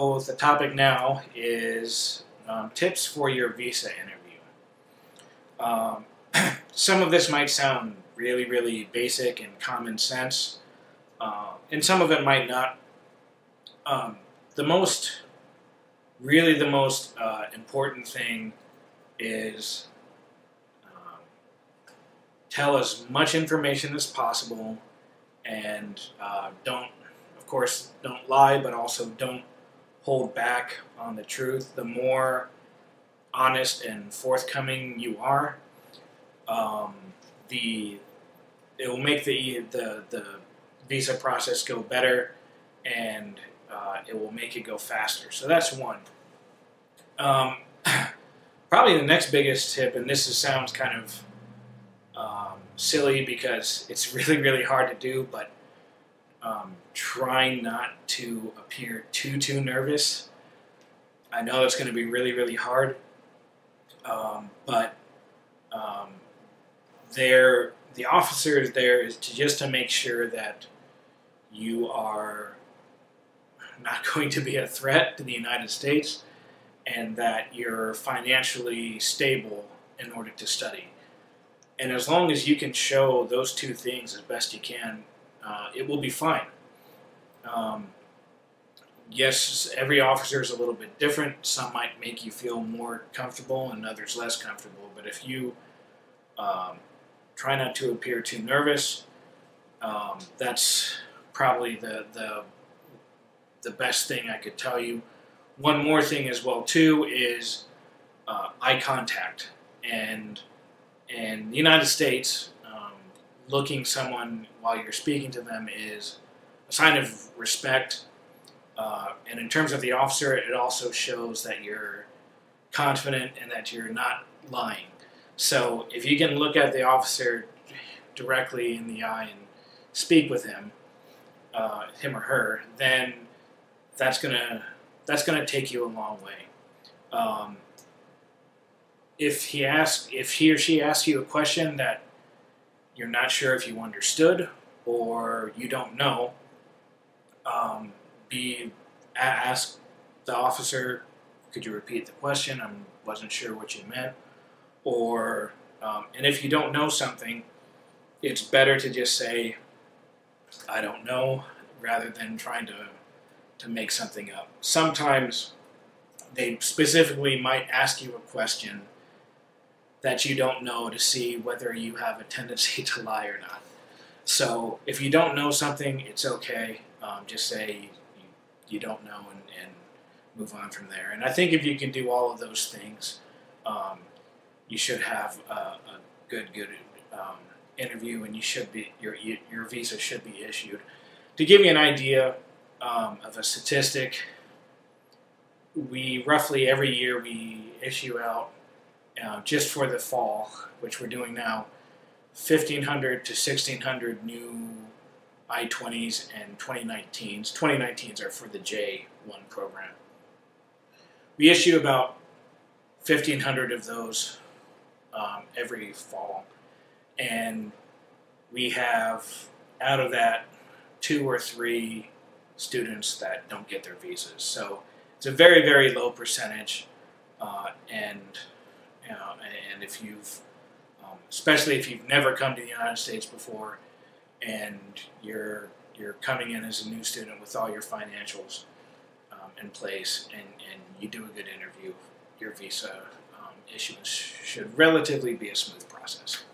So the topic now is tips for your visa interview. Some of this might sound really, really basic and common sense, and some of it might not. The most important thing is tell as much information as possible, and don't, of course, don't lie, but also don't hold back on the truth. The more honest and forthcoming you are, it will make the visa process go better, and it will make it go faster. So that's one. Probably the next biggest tip, and this sounds kind of silly because it's really, really hard to do, but try not to appear too nervous. I know it's going to be really, really hard, but the officer is there just to make sure that you are not going to be a threat to the United States and that you're financially stable in order to study. And as long as you can show those two things as best you can, it will be fine. Yes, every officer is a little bit different. Some might make you feel more comfortable and others less comfortable. But if you try not to appear too nervous, that's probably the best thing I could tell you. One more thing as well too is eye contact. And in the United States, looking someone while you're speaking to them is a sign of respect. And in terms of the officer, it also shows that you're confident and that you're not lying. So if you can look at the officer directly in the eye and speak with him, him or her, then that's gonna take you a long way. If he or she asks you a question that you're not sure if you understood or you don't know, ask the officer, could you repeat the question? I wasn't sure what you meant. Or and if you don't know something, it's better to just say, I don't know, rather than trying to make something up. Sometimes they specifically might ask you a question that you don't know to see whether you have a tendency to lie or not. So if you don't know something, it's okay. Just say you don't know and move on from there. And I think if you can do all of those things, you should have a good interview, and you should be your visa should be issued. To give you an idea of a statistic, we roughly every year we issue out, just for the fall, which we're doing now, 1,500 to 1,600 new I-20s and 2019s. 2019s are for the J-1 program. We issue about 1,500 of those every fall, and we have, out of that, 2 or 3 students that don't get their visas. So it's a very, very low percentage, and if you've, especially if you've never come to the United States before, and you're coming in as a new student with all your financials in place, and you do a good interview, your visa issuance should relatively be a smooth process.